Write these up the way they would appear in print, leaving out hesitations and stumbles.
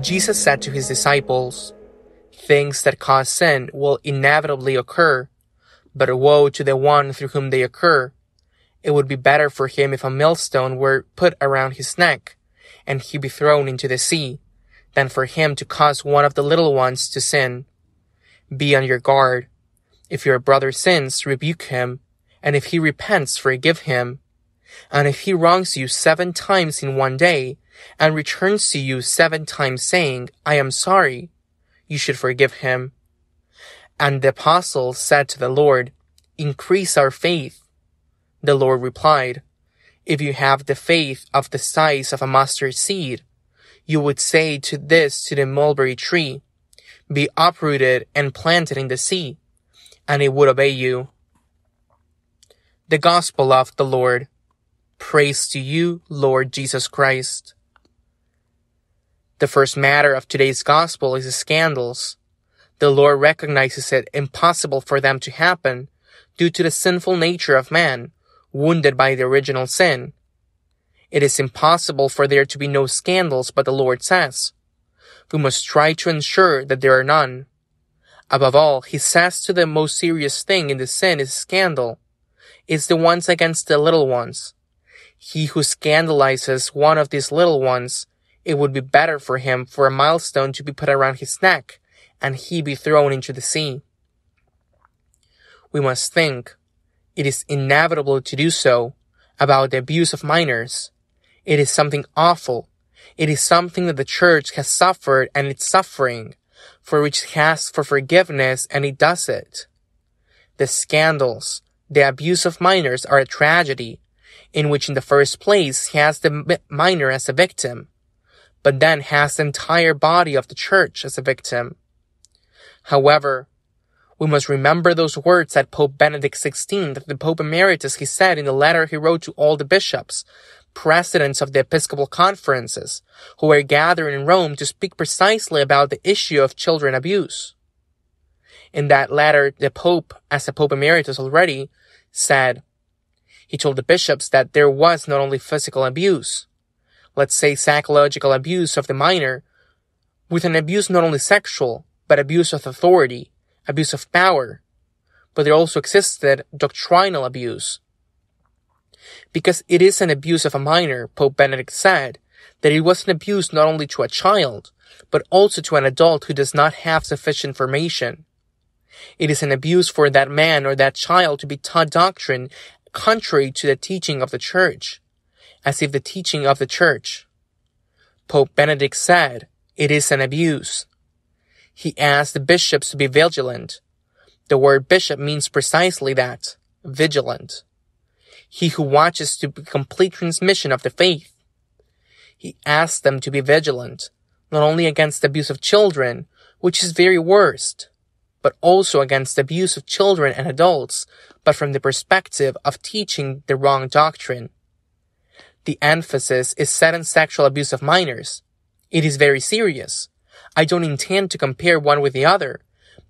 Jesus said to his disciples, "Things that cause sin will inevitably occur, but woe to the one through whom they occur. It would be better for him if a millstone were put around his neck, and he be thrown into the sea, than for him to cause one of the little ones to sin. Be on your guard. If your brother sins, rebuke him, and if he repents, forgive him. And if he wrongs you 7 times in one day, and returns to you 7 times saying, 'I am sorry,' you should forgive him." And the apostles said to the Lord, "Increase our faith." The Lord replied, "If you have the faith of the size of a mustard seed, you would say to this to the mulberry tree, 'Be uprooted and planted in the sea,' and it would obey you." The Gospel of the Lord. Praise to you, Lord Jesus Christ. The first matter of today's Gospel is the scandals. The Lord recognizes it impossible for them to happen due to the sinful nature of man, wounded by the original sin. It is impossible for there to be no scandals, but the Lord says, we must try to ensure that there are none. Above all, he says to the most serious thing in the sin is scandal. It's the ones against the little ones. He who scandalizes one of these little ones, it would be better for him for a millstone to be put around his neck, and he be thrown into the sea. We must think, it is inevitable to do so, about the abuse of minors. It is something awful. It is something that the Church has suffered and it's suffering, for which it asks for forgiveness and it does it. The scandals, the abuse of minors are a tragedy, in which in the first place has the minor as a victim, but then has the entire body of the Church as a victim. However, we must remember those words that Pope Benedict XVI, the Pope Emeritus, he said in the letter he wrote to all the bishops, presidents of the Episcopal conferences, who were gathered in Rome to speak precisely about the issue of children abuse. In that letter, the Pope, as a Pope Emeritus already, said, he told the bishops that there was not only physical abuse, let's say psychological abuse of the minor, with an abuse not only sexual, but abuse of authority, abuse of power, but there also existed doctrinal abuse. Because it is an abuse of a minor, Pope Benedict said, that it was an abuse not only to a child, but also to an adult who does not have sufficient information. It is an abuse for that man or that child to be taught doctrine contrary to the teaching of the Church, as if the teaching of the Church. Pope Benedict said, it is an abuse. He asked the bishops to be vigilant. The word bishop means precisely that, vigilant. He who watches to complete transmission of the faith. He asked them to be vigilant, not only against the abuse of children, which is very worst, but also against the abuse of children and adults, but from the perspective of teaching the wrong doctrine. The emphasis is set on sexual abuse of minors. It is very serious. I don't intend to compare one with the other,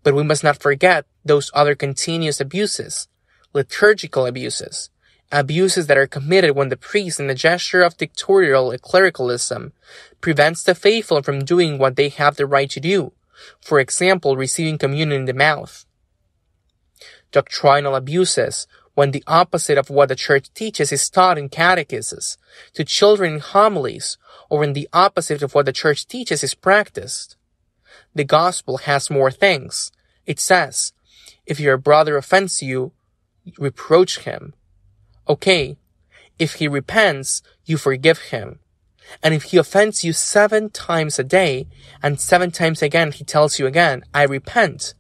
but we must not forget those other continuous abuses, liturgical abuses, abuses that are committed when the priest, in a gesture of dictatorial clericalism, prevents the faithful from doing what they have the right to do, for example, receiving communion in the mouth. Doctrinal abuses, when the opposite of what the Church teaches is taught in catechesis, to children in homilies, or when the opposite of what the Church teaches is practiced. The Gospel has more things. It says, if your brother offends you, reproach him. Okay, if he repents, you forgive him. And if he offends you 7 times a day, and 7 times again he tells you again, I repent,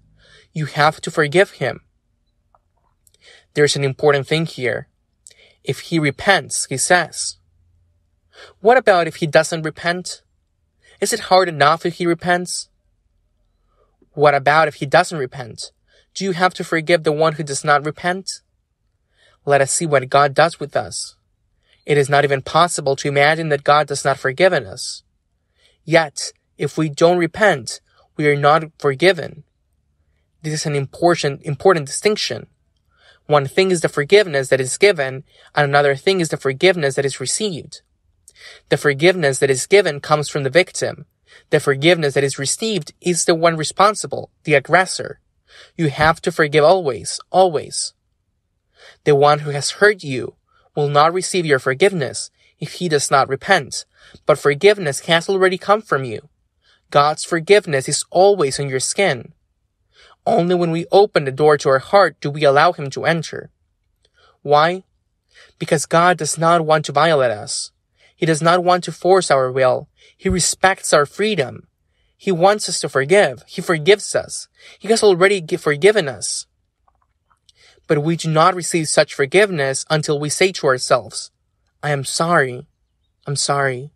you have to forgive him. There's an important thing here. If he repents, he says. What about if he doesn't repent? Is it hard enough if he repents? What about if he doesn't repent? Do you have to forgive the one who does not repent? Let us see what God does with us. It is not even possible to imagine that God does not forgive us. Yet, If we don't repent, we are not forgiven. This is an important distinction. One thing is the forgiveness that is given, and another thing is the forgiveness that is received. The forgiveness that is given comes from the victim. The forgiveness that is received is the one responsible, the aggressor. You have to forgive always, always. The one who has hurt you will not receive your forgiveness if he does not repent, but forgiveness has already come from you. God's forgiveness is always on your skin. Only when we open the door to our heart do we allow him to enter. Why? Because God does not want to violate us. He does not want to force our will. He respects our freedom. He wants us to forgive. He forgives us. He has already forgiven us. But we do not receive such forgiveness until we say to ourselves, I am sorry. I'm sorry.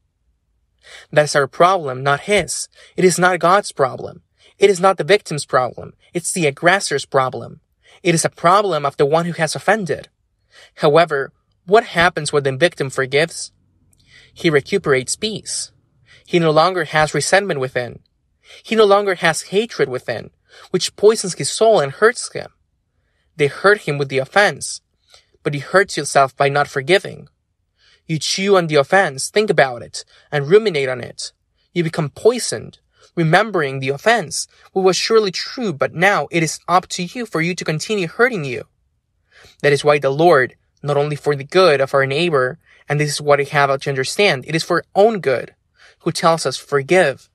That's our problem, not his. It is not God's problem. It is not the victim's problem. It's the aggressor's problem. It is a problem of the one who has offended. However, what happens when the victim forgives? He recuperates peace. He no longer has resentment within. He no longer has hatred within, which poisons his soul and hurts him. They hurt him with the offense, but he hurts himself by not forgiving. You chew on the offense, think about it, and ruminate on it. You become poisoned, remembering the offense, which was surely true, but now it is up to you for you to continue hurting you. That is why the Lord, not only for the good of our neighbor, and this is what we have to understand, it is for our own good, who tells us, forgive.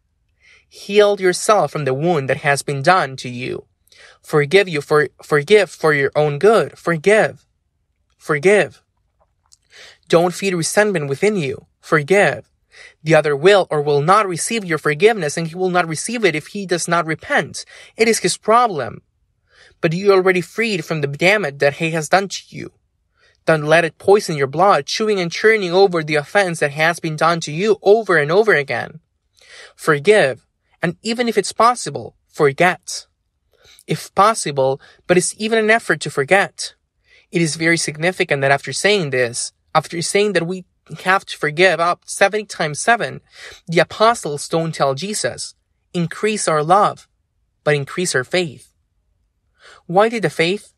Heal yourself from the wound that has been done to you. Forgive for your own good. Forgive. Don't feed resentment within you. Forgive. The other will or will not receive your forgiveness, and he will not receive it if he does not repent. It is his problem. But you are already freed from the damage that he has done to you. Don't let it poison your blood, chewing and churning over the offense that has been done to you over and over again. Forgive, and even if it's possible, forget. If possible, but it's even an effort to forget. It is very significant that after saying that we have to forgive up 70 times 7, the apostles don't tell Jesus, increase our love, but increase our faith. Why did the faith?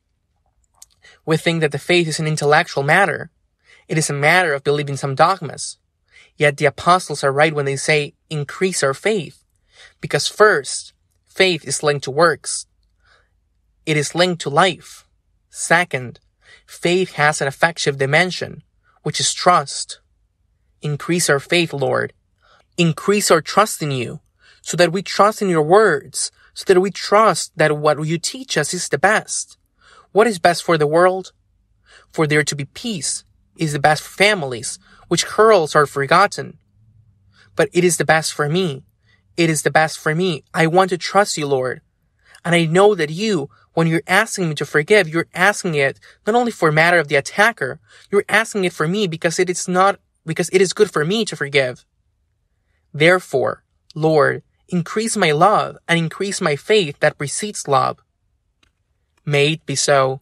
We think that the faith is an intellectual matter. It is a matter of believing some dogmas. Yet the apostles are right when they say, increase our faith. Because first, faith is linked to works. It is linked to life. Second, faith has an affective dimension, which is trust. Increase our faith, Lord. Increase our trust in you, so that we trust in your words, so that we trust that what you teach us is the best. What is best for the world? For there to be peace is the best for families, which quarrels are forgotten. But it is the best for me. It is the best for me. I want to trust you, Lord. And I know that you, when you're asking me to forgive, you're asking it not only for matter of the attacker, you're asking it for me because it is good for me to forgive. Therefore, Lord, increase my love and increase my faith that precedes love. May it be so.